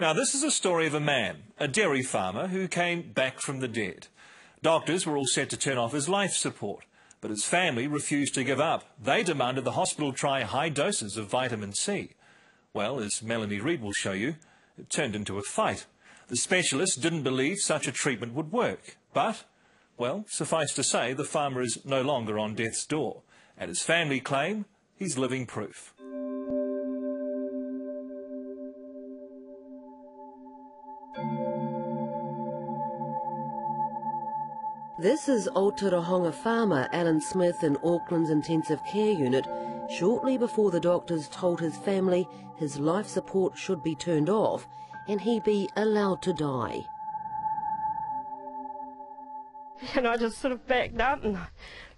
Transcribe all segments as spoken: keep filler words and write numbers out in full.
Now, this is a story of a man, a dairy farmer, who came back from the dead. Doctors were all set to turn off his life support, but his family refused to give up. They demanded the hospital try high doses of vitamin C. Well, as Melanie Reed will show you, it turned into a fight. The specialists didn't believe such a treatment would work, but, well, suffice to say, the farmer is no longer on death's door, and his family claim he's living proof. This is Otorohanga farmer Alan Smith in Auckland's intensive care unit shortly before the doctors told his family his life support should be turned off and he be allowed to die. And I just sort of backed up and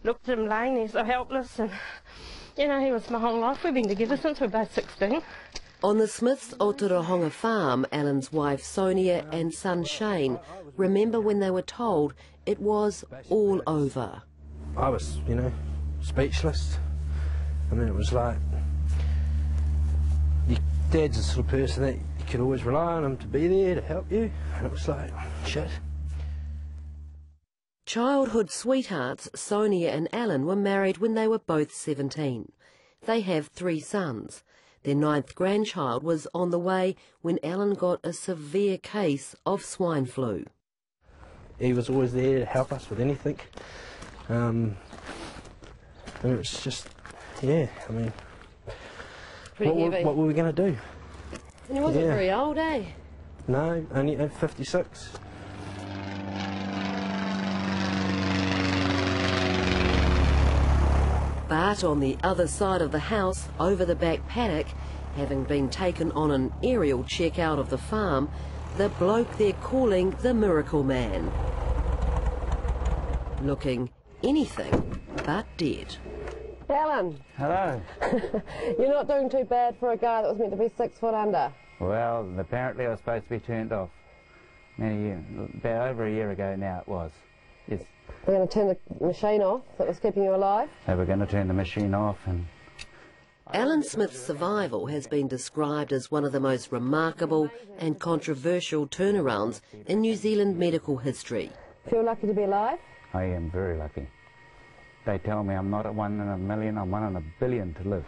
looked at him laying there so helpless, and you know, he was my whole life. We've been together since we were both sixteen. On the Smiths' Otorohanga farm, Alan's wife Sonia and son Shane remember when they were told it was all over. I was, you know, speechless. I mean, it was like, your dad's the sort of person that you can always rely on him to be there to help you, and it was like, shit. Childhood sweethearts Sonia and Alan were married when they were both seventeen. They have three sons. Their ninth grandchild was on the way when Alan got a severe case of swine flu. He was always there to help us with anything. Um, and it was just, yeah, I mean, what were, what were we going to do? And he wasn't yeah. very old, eh? No, only at fifty-six. But on the other side of the house, over the back paddock, having been taken on an aerial check out of the farm, the bloke they're calling the Miracle Man. Looking anything but dead. Alan. Hello. You're not doing too bad for a guy that was meant to be six foot under. Well, apparently I was supposed to be turned off many years, about over a year ago now it was. Yes. They're going to turn the machine off that was keeping you alive? They were going to turn the machine off and... Alan Smith's survival has been described as one of the most remarkable and controversial turnarounds in New Zealand medical history. Feel lucky to be alive? I am very lucky. They tell me I'm not a one in a million, I'm one in a billion to live.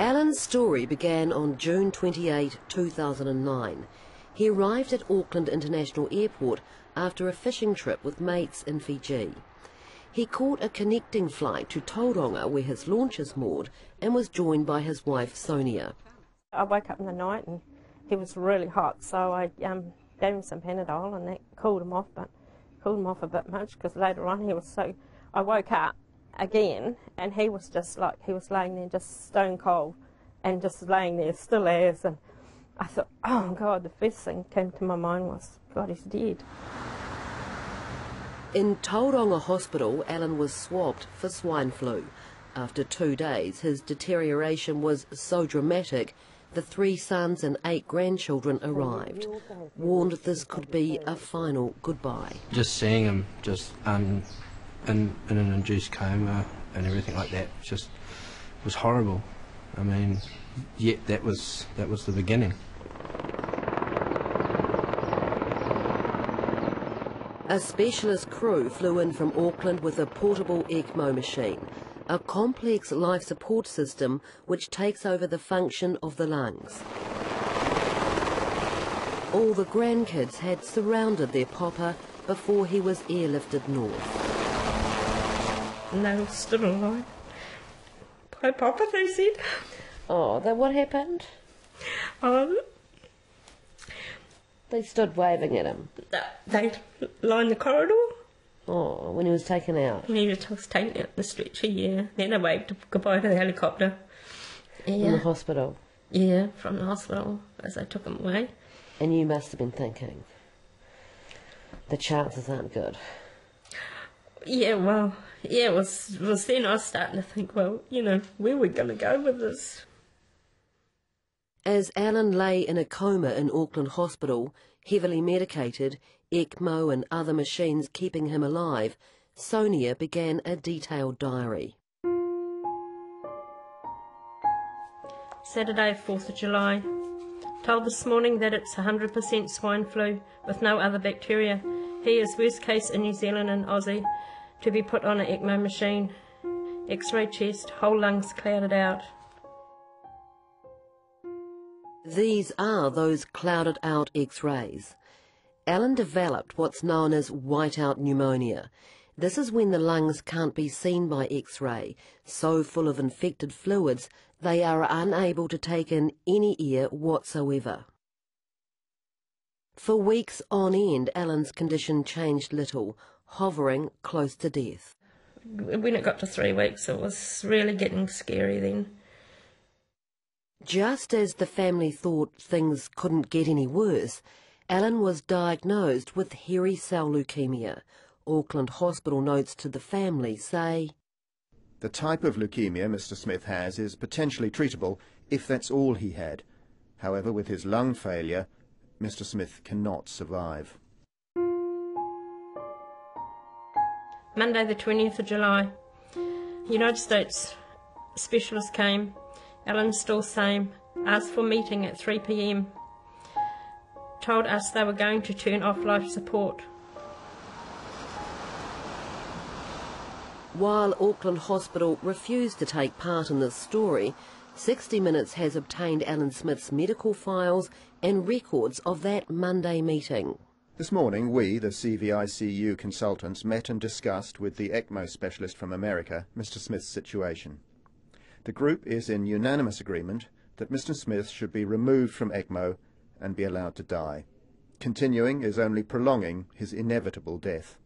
Alan's story began on June twenty-eighth two thousand nine. He arrived at Auckland International Airport after a fishing trip with mates in Fiji. He caught a connecting flight to Tauranga where his launch is moored and was joined by his wife Sonia. I woke up in the night and he was really hot, so I um, gave him some Panadol and that cooled him off, but cooled him off a bit much because later on he was so... I woke up again and he was just like, he was laying there just stone cold and just laying there still as, and I thought, oh God, the first thing that came to my mind was, God, he's dead. In Tauranga Hospital, Alan was swabbed for swine flu. After two days, his deterioration was so dramatic, the three sons and eight grandchildren arrived, warned this could be a final goodbye. Just seeing him just um, in, in an induced coma and everything like that just was horrible. I mean, yet that was, that was the beginning. A specialist crew flew in from Auckland with a portable ECMO machine, a complex life support system which takes over the function of the lungs. All the grandkids had surrounded their papa before he was airlifted north. And they were still alive. Hi, Papa, they said. Oh, then what happened? Um... They stood waving at him. They lined the corridor. Oh, when he was taken out. When he was taken out the stretcher, yeah. Then they waved goodbye to the helicopter. Yeah. From the hospital. Yeah, from the hospital as they took him away. And you must have been thinking, the chances aren't good. Yeah, well, yeah, it was, it was then I was starting to think, well, you know, where are we going to go with this? As Alan lay in a coma in Auckland Hospital, heavily medicated, ECMO and other machines keeping him alive, Sonia began a detailed diary. Saturday, fourth of July. Told this morning that it's one hundred percent swine flu with no other bacteria. He is worst case in New Zealand and Aussie to be put on an ECMO machine. X-ray chest, whole lungs clouded out. These are those clouded out X-rays. Alan developed what's known as whiteout pneumonia. This is when the lungs can't be seen by X-ray, so full of infected fluids they are unable to take in any air whatsoever. For weeks on end, Alan's condition changed little, hovering close to death. When it got to three weeks, it was really getting scary then. Just as the family thought things couldn't get any worse, Alan was diagnosed with hairy cell leukaemia. Auckland Hospital notes to the family say, "The type of leukaemia Mister Smith has is potentially treatable if that's all he had. However, with his lung failure, Mister Smith cannot survive." Monday the twentieth of July, United States specialist came. Alan still same, asked for meeting at three p m Told us they were going to turn off life support. While Auckland Hospital refused to take part in this story, sixty minutes has obtained Alan Smith's medical files and records of that Monday meeting. This morning we, the C V I C U consultants, met and discussed with the ECMO specialist from America, Mister Smith's situation. The group is in unanimous agreement that Mister Smith should be removed from ECMO and be allowed to die. Continuing is only prolonging his inevitable death.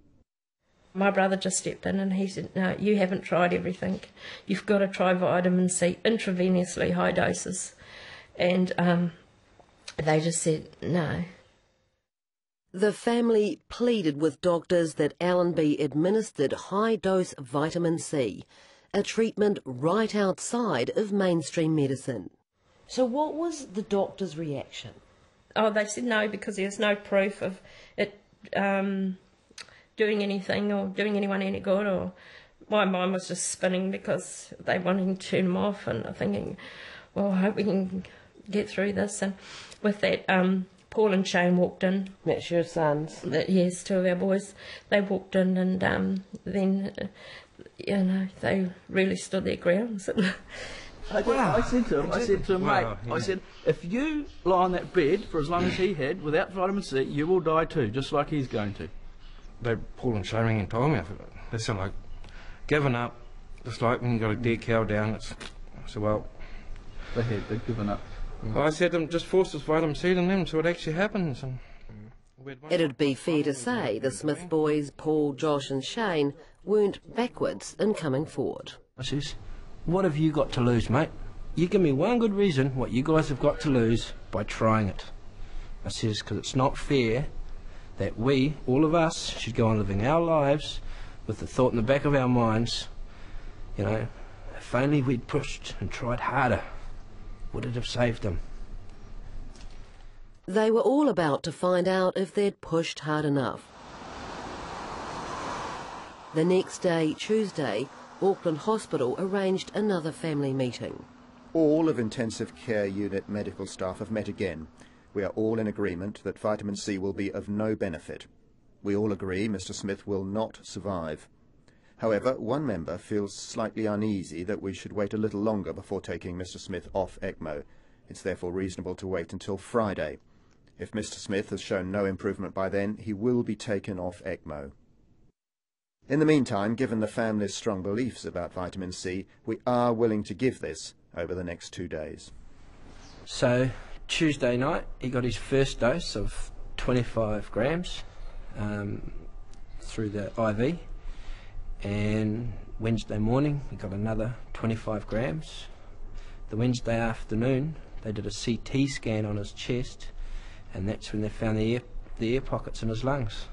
My brother just stepped in and he said, "No, you haven't tried everything. You've got to try vitamin C intravenously, high doses." And um, they just said, no. The family pleaded with doctors that Alan be administered high-dose vitamin C, a treatment right outside of mainstream medicine. So what was the doctor's reaction? Oh, they said no, because there's no proof of it... Um, doing anything or doing anyone any good. Or my mind was just spinning because they wanted to turn them off, and I'm thinking, well, I hope we can get through this. And with that, um, Paul and Shane walked in. That's your sons? The, yes, two of our boys. They walked in and um, then, uh, you know, they really stood their ground. I, did, wow. I said to him, I said to him, wow, mate, yeah. I said, if you lie on that bed for as long as he had without vitamin C, you will die too, just like he's going to. They pulled and showed me and told me. I thought, they sound like giving up, just like when you got a dead cow down. It's, I said, well, they had, they'd given up. Well, I said to them, just force this vitamin C in them so it actually happens. And it'd be fair to say the Smith boys, Paul, Josh and Shane, weren't backwards in coming forward. I says, what have you got to lose, mate? You give me one good reason what you guys have got to lose by trying it. I says, because it's not fair that we, all of us, should go on living our lives with the thought in the back of our minds, you know, if only we'd pushed and tried harder, would it have saved them? They were all about to find out if they'd pushed hard enough. The next day, Tuesday, Auckland Hospital arranged another family meeting. All of intensive care unit medical staff have met again. We are all in agreement that vitamin C will be of no benefit. We all agree Mister Smith will not survive. However, one member feels slightly uneasy that we should wait a little longer before taking Mister Smith off ECMO. It's therefore reasonable to wait until Friday. If Mister Smith has shown no improvement by then, he will be taken off ECMO. In the meantime, given the family's strong beliefs about vitamin C, we are willing to give this over the next two days. So Tuesday night he got his first dose of twenty-five grams um, through the I V, and Wednesday morning he got another twenty-five grams. The Wednesday afternoon they did a C T scan on his chest, and that's when they found the air, the air pockets in his lungs,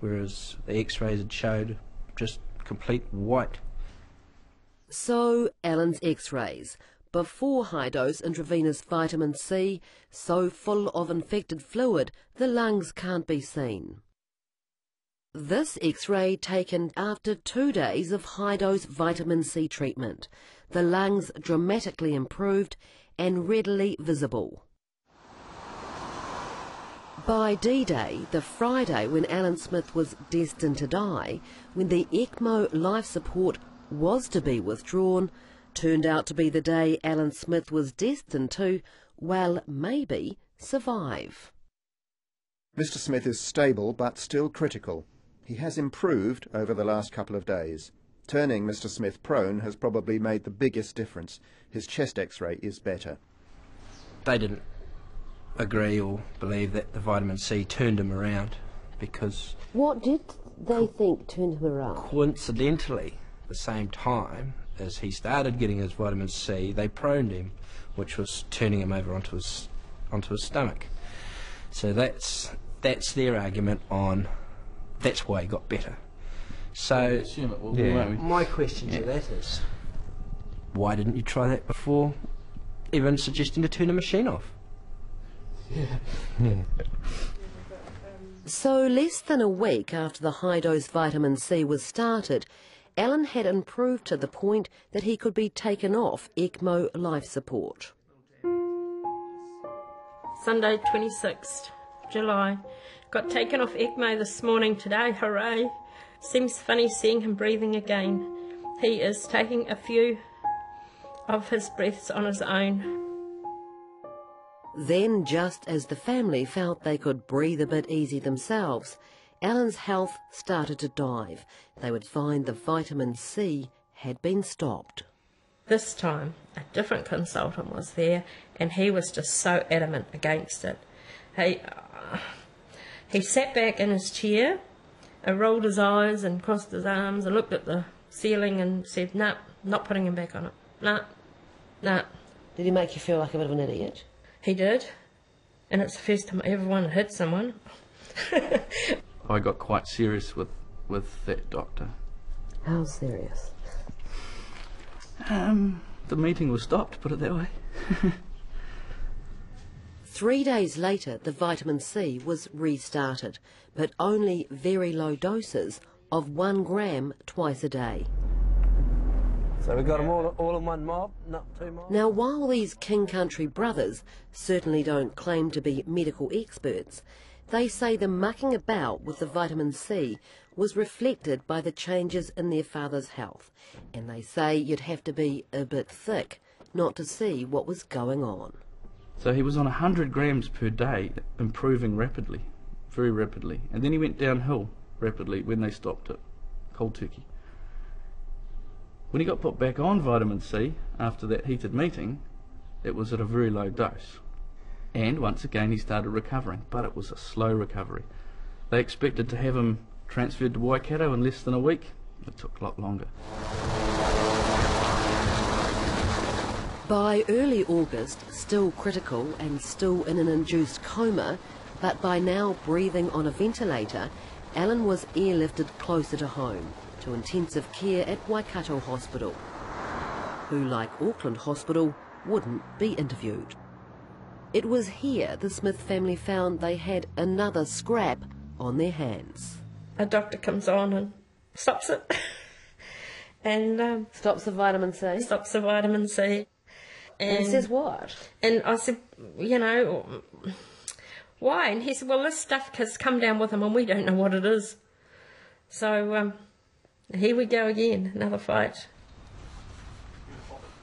whereas the X-rays had showed just complete white. So Alan's X-rays, before high-dose intravenous vitamin C, so full of infected fluid the lungs can't be seen. This X-ray taken after two days of high-dose vitamin C treatment. The lungs dramatically improved and readily visible. By D-Day, the Friday when Alan Smith was destined to die, when the ECMO life support was to be withdrawn, turned out to be the day Alan Smith was destined to, well, maybe, survive. Mister Smith is stable but still critical. He has improved over the last couple of days. Turning Mister Smith prone has probably made the biggest difference. His chest x-ray is better. They didn't agree or believe that the vitamin C turned him around because... What did they think turned him around? Coincidentally, the same time as he started getting his vitamin C, they proned him, which was turning him over onto his, onto his stomach. So that's, that's their argument on that's why he got better. So, will, yeah. my question yeah. to that is, why didn't you try that before even suggesting to turn the machine off? Yeah. Yeah. So less than a week after the high-dose vitamin C was started, Alan had improved to the point that he could be taken off ECMO life support. Sunday twenty-sixth July. Got taken off ECMO this morning today, hooray. Seems funny seeing him breathing again. He is taking a few of his breaths on his own. Then, just as the family felt they could breathe a bit easy themselves, Alan's health started to dive. They would find the vitamin C had been stopped. This time, a different consultant was there, and he was just so adamant against it. He, uh, he sat back in his chair and rolled his eyes and crossed his arms and looked at the ceiling and said, "Nah, not putting him back on it. Nah, nah." Did he make you feel like a bit of an idiot? He did, and it's the first time everyone hit someone. I got quite serious with, with that doctor. How serious? Um, the meeting was stopped, put it that way. Three days later, the vitamin C was restarted, but only very low doses of one gram twice a day. So we got them all, all in one mob, not two mobs. Now, while these King Country brothers certainly don't claim to be medical experts, they say the mucking about with the vitamin C was reflected by the changes in their father's health. And they say you'd have to be a bit thick not to see what was going on. So he was on one hundred grams per day, improving rapidly, very rapidly. And then he went downhill rapidly when they stopped it, cold turkey. When he got put back on vitamin C after that heated meeting, it was at a very low dose. And once again he started recovering, but it was a slow recovery. They expected to have him transferred to Waikato in less than a week. It took a lot longer. By early August, still critical and still in an induced coma, but by now breathing on a ventilator, Alan was airlifted closer to home, to intensive care at Waikato Hospital, who, like Auckland Hospital, wouldn't be interviewed. It was here the Smith family found they had another scrap on their hands. A doctor comes on and stops it. and um, Stops the vitamin C? Stops the vitamin C. And, and says what? And I said, you know, why? And he said, well, this stuff has come down with him and we don't know what it is. So... Um, Here we go again, another fight.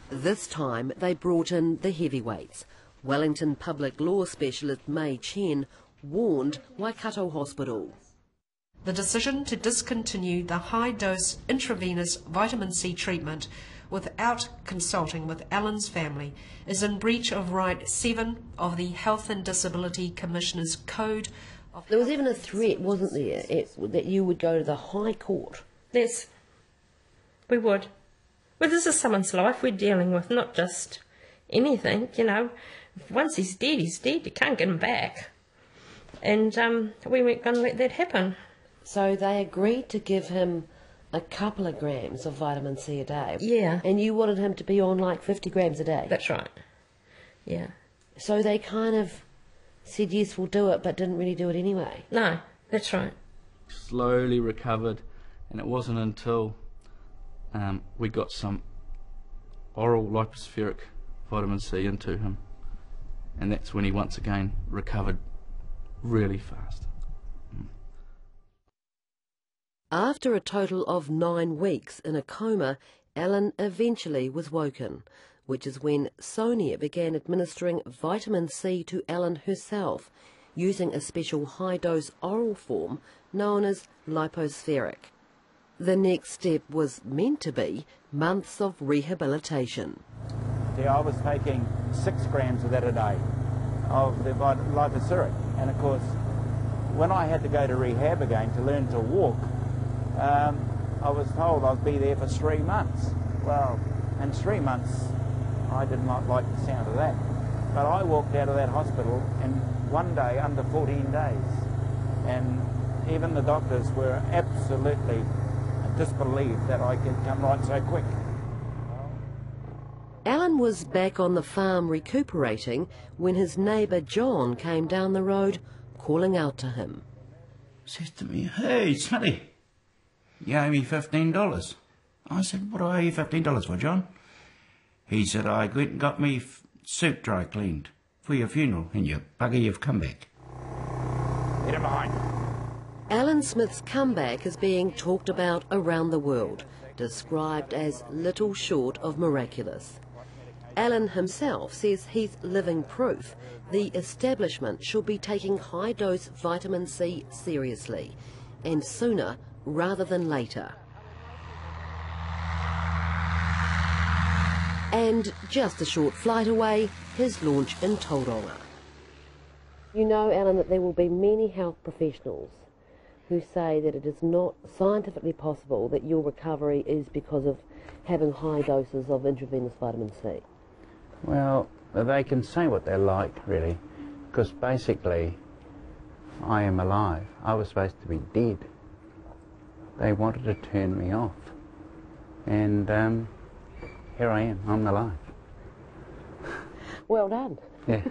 This time they brought in the heavyweights. Wellington public law specialist May Chen warned Waikato Hospital. The decision to discontinue the high-dose intravenous vitamin C treatment without consulting with Alan's family is in breach of Right seven of the Health and Disability Commissioner's Code. Of there was even a threat, wasn't there, it, that you would go to the High Court? Yes, we would. Well, this is someone's life we're dealing with, not just anything, you know. Once he's dead, he's dead. You can't get him back. And um, we weren't going to let that happen. So they agreed to give him a couple of grams of vitamin C a day. Yeah. And you wanted him to be on like fifty grams a day. That's right. Yeah. So they kind of said, yes, we'll do it, but didn't really do it anyway. No, that's right. Slowly recovered. And it wasn't until um, we got some oral lipospheric vitamin C into him, and that's when he once again recovered really fast. After a total of nine weeks in a coma, Alan eventually was woken, which is when Sonia began administering vitamin C to Alan herself, using a special high-dose oral form known as lipospheric. The next step was meant to be months of rehabilitation. Yeah, I was taking six grams of that a day, of the lipospheric, and of course, when I had to go to rehab again to learn to walk, Um, I was told I'd be there for three months. Well, in three months, I did not like the sound of that. But I walked out of that hospital in one day under fourteen days. And even the doctors were absolutely disbelieved that I could come right so quick. Alan was back on the farm recuperating when his neighbour John came down the road calling out to him. Says to me, "Hey, Smitty, you owe me fifteen dollars. I said, "What do I owe you fifteen dollars for, John?" He said, "I went and got me f suit dry cleaned for your funeral, and you bugger, you've come back." Get him behind. Alan Smith's comeback is being talked about around the world, described as little short of miraculous. Alan himself says he's living proof the establishment should be taking high-dose vitamin C seriously, and sooner rather than later. And just a short flight away, his launch in Tauranga. You know, Alan, that there will be many health professionals who say that it is not scientifically possible that your recovery is because of having high doses of intravenous vitamin C. Well, they can say what they like, really, because basically I am alive. I was supposed to be dead. They wanted to turn me off, and um, here I am, I'm alive. Well done. Yeah.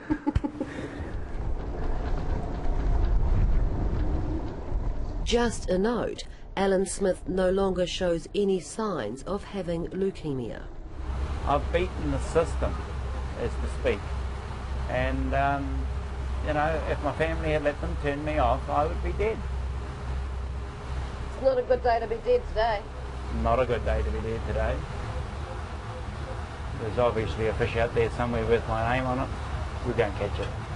Just a note, Alan Smith no longer shows any signs of having leukemia. I've beaten the system, as to speak, and um, you know, if my family had let them turn me off, I would be dead. It's not a good day to be dead today. Not a good day to be dead today. There's obviously a fish out there somewhere with my name on it. We don't catch it.